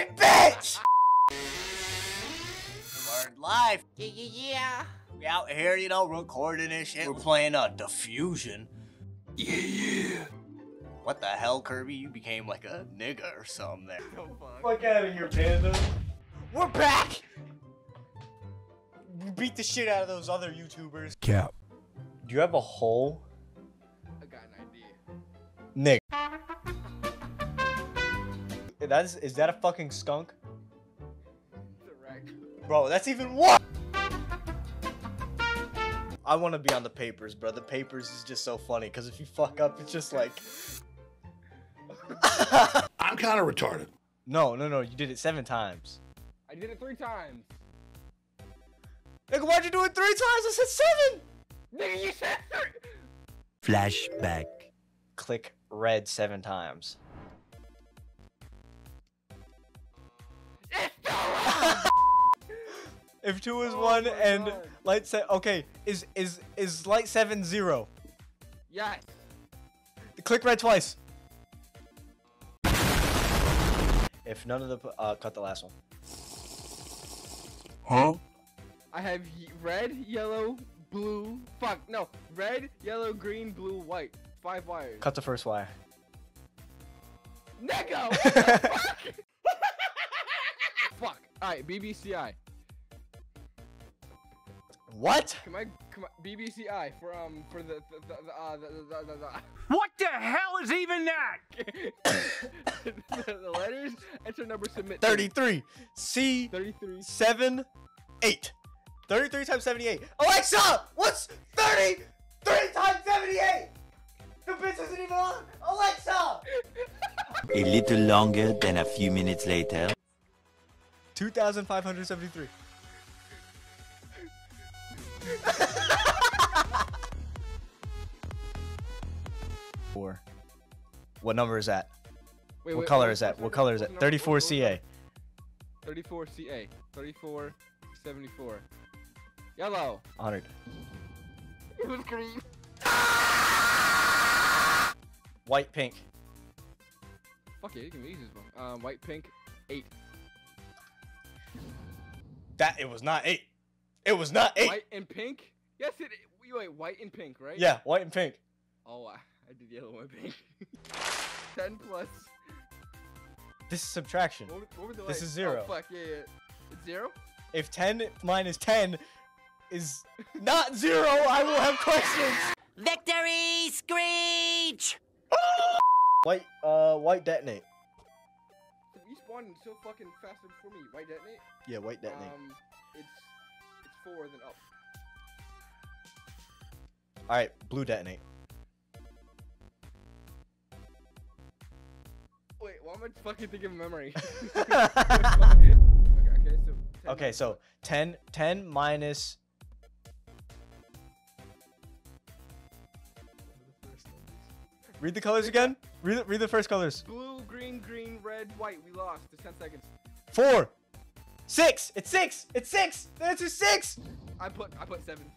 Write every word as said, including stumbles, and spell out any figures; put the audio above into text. fucking bitch! Learned live. Yeah, yeah, yeah. We out here, you know, recording this shit. We're playing uh, Diffusion. Yeah, yeah. What the hell, Kirby? You became like a nigga or something there. Oh, fuck. Fuck out of here, Panda. We're back! We beat the shit out of those other YouTubers. Cap. Do you have a hole? I got an idea. Nigga. That is, is that a fucking skunk? It's a raccoon. Bro, that's even what? I want to be on the papers, bro. The papers is just so funny, because if you fuck up, it's just like... I'm kind of retarded. No, no, no. You did it seven times. I did it three times. Nigga, why'd you do it three times? I said seven. Nigga, you said three. Flashback. Click red seven times. It's two one. If two is oh one and God. Light set, okay, is is is light seven zero? Yes. Click red twice. If none of the uh, cut the last one. Huh? I have red, yellow, blue. Fuck no. Red, yellow, green, blue, white. Five wires. Cut the first wire. Nigga. What the fuck? Fuck. All right, B B C I. What? Can I, can I, B B C I for um for the the the, uh, the, the, the, the. What the hell is even that? the, the letters. Enter number. Submit. Thirty-three. C. Thirty-three. Seven. Eight. Thirty-three times seventy-eight. Alexa, what's thirty-three times seventy-eight? The bitch isn't even on. Alexa. A little longer than a few minutes later. Two thousand five hundred seventy-three. Four. What number is that? Wait, what wait, color wait, is that? What color is that? thirty-four C A. thirty-four C A. thirty-four seventy-four. Yellow. one hundred. It was green. White, pink. Fuck yeah, you can use this one. Um, white, pink, eight. That it was not eight. It was not eight. White and pink? Yes, it. Wait, white and pink, right? Yeah, white and pink. Oh, I, I did yellow and pink. Ten plus. This is subtraction. What, what this lights? Is zero. Oh, fuck yeah, yeah. It's zero. If ten minus ten is not zero, I will have questions. Victory screech. White, uh, white detonate. You spawned so fucking fast for me. White detonate. Yeah, white detonate. Um, it's. Forward and up. All right, blue detonate. Wait, why am I fucking thinking of memory? okay, okay, so. ten okay, so ten, ten minus. Read the colors again. Read the, read the first colors. Blue, green, green, red, white. We lost. It's ten seconds. Four. Six! It's six! It's six! The answer's six! I put I put seven.